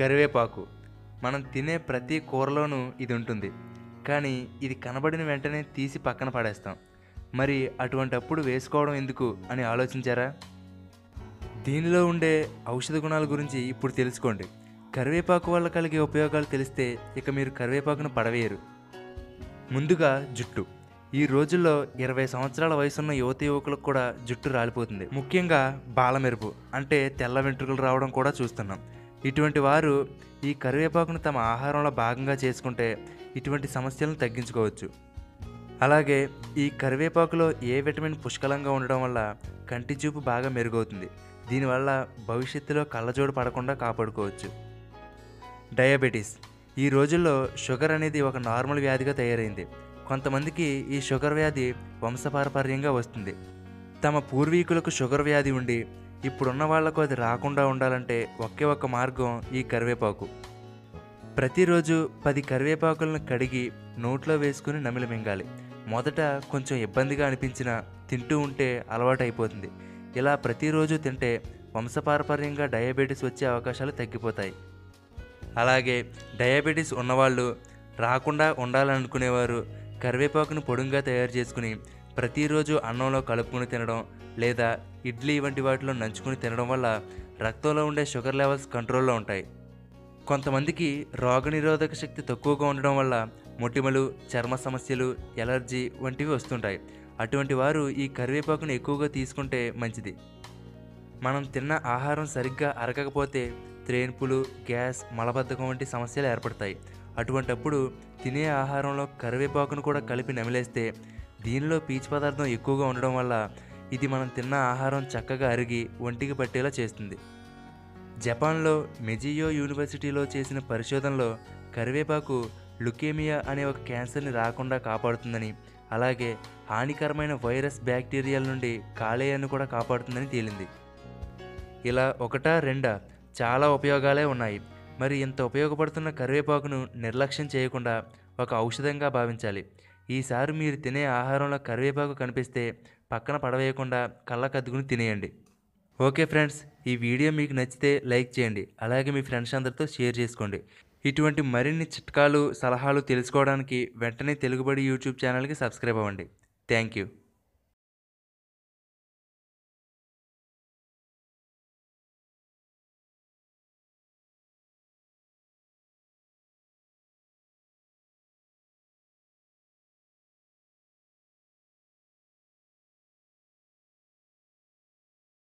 కరివేపాకు మనం తినే ప్రతి కూరలోనూ ఇది ఉంటుంది. కానీ ఇది కనబడిన వెంటనే తీసి పక్కన పడేస్తాం. మరి అటువంటప్పుడు వేసుకోవడం ఎందుకు అని ఆలోచించారా? దీనిలో ఉండే ఔషధ గుణాల గురించి ఇప్పుడు తెలుసుకోండి. కరివేపాకు వల్ల కలిగే ఉపయోగాలు తెలిస్తే ఇక మీరు కరివేపాకును పడవేయరు. ముందుగా జుట్టు. ఈ రోజుల్లో 20 సంవత్సరాల వయసున్న యువత యువకులకు కూడా జుట్టు రాలిపోతుంది. ముఖ్యంగా బాలమెరుపు అంటే తెల్ల వెంట్రుకలు రావడం కూడా చూస్తున్నాం. ఇటువంటి వారు ఈ కరివేపాకును తమ ఆహారంలో భాగంగా చేసుకుంటే ఇటువంటి సమస్యలను తగ్గించుకోవచ్చు. అలాగే ఈ కరివేపాకులో ఏ విటమిన్ పుష్కలంగా ఉండడం వల్ల కంటి చూపు బాగా మెరుగవుతుంది. దీనివల్ల భవిష్యత్తులో కళ్ళజోడు పడకుండా కాపాడుకోవచ్చు. డయాబెటీస్. ఈ రోజుల్లో షుగర్ అనేది ఒక నార్మల్ వ్యాధిగా తయారైంది. కొంతమందికి ఈ షుగర్ వ్యాధి వంశపారపర్యంగా వస్తుంది. తమ పూర్వీకులకు షుగర్ వ్యాధి ఉండి ఇప్పుడున్న వాళ్లకు అది రాకుండా ఉండాలంటే ఒకే ఒక్క మార్గం ఈ కరివేపాకు. ప్రతిరోజు 10 కరివేపాకులను కడిగి నోట్లో వేసుకుని నమిలి మింగాలి. మొదట కొంచెం ఇబ్బందిగా అనిపించినా తింటూ ఉంటే అలవాటు అయిపోతుంది. ఇలా ప్రతిరోజు తింటే వంశపారపర్యంగా డయాబెటీస్ వచ్చే అవకాశాలు తగ్గిపోతాయి. అలాగే డయాబెటీస్ ఉన్నవాళ్ళు రాకుండా ఉండాలనుకునేవారు కరివేపాకును పొడుంగా తయారు చేసుకుని ప్రతిరోజు అన్నంలో కలుపుకుని తినడం లేదా ఇడ్లీ వంటి వాటిలో నంచుకుని తినడం వల్ల రక్తంలో ఉండే షుగర్ లెవెల్స్ కంట్రోల్లో ఉంటాయి. కొంతమందికి రోగనిరోధక శక్తి తక్కువగా ఉండడం వల్ల మొటిమలు, చర్మ సమస్యలు, ఎలర్జీ వంటివి వస్తుంటాయి. అటువంటి వారు ఈ కరివేపాకును ఎక్కువగా తీసుకుంటే మంచిది. మనం తిన్న ఆహారం సరిగ్గా అరగకపోతే త్రేన్పులు, గ్యాస్, మలబద్ధకం వంటి సమస్యలు ఏర్పడతాయి. అటువంటప్పుడు తినే ఆహారంలో కరివేపాకును కూడా కలిపి నమిలేస్తే దీనిలో పీచు పదార్థం ఎక్కువగా ఉండడం వల్ల ఇది మనం తిన్న ఆహారం చక్కగా అరిగి ఒంటికి పట్టేలా చేస్తుంది. జపాన్లో మెజియో యూనివర్సిటీలో చేసిన పరిశోధనలో కరివేపాకు లుకేమియా అనే ఒక క్యాన్సర్ని రాకుండా కాపాడుతుందని, అలాగే హానికరమైన వైరస్, బ్యాక్టీరియాల నుండి కాలేయాన్ని కూడా కాపాడుతుందని తేలింది. ఇలా ఒకటా రెండా చాలా ఉపయోగాలే ఉన్నాయి. మరి ఇంత ఉపయోగపడుతున్న కరివేపాకును నిర్లక్ష్యం చేయకుండా ఒక ఔషధంగా భావించాలి. ఈసారి మీరు తినే ఆహారంలో కరివేపాకు కనిపిస్తే పక్కన పడవేయకుండా కళ్ళకద్దుకుని తినేయండి. ఓకే ఫ్రెండ్స్, ఈ వీడియో మీకు నచ్చితే లైక్ చేయండి. అలాగే మీ ఫ్రెండ్స్ అందరితో షేర్ చేసుకోండి. ఇటువంటి మరిన్ని చిట్కాలు, సలహాలు తెలుసుకోవడానికి వెంటనే తెలుగుబడి యూట్యూబ్ ఛానల్కి సబ్స్క్రైబ్ అవ్వండి. Thank you.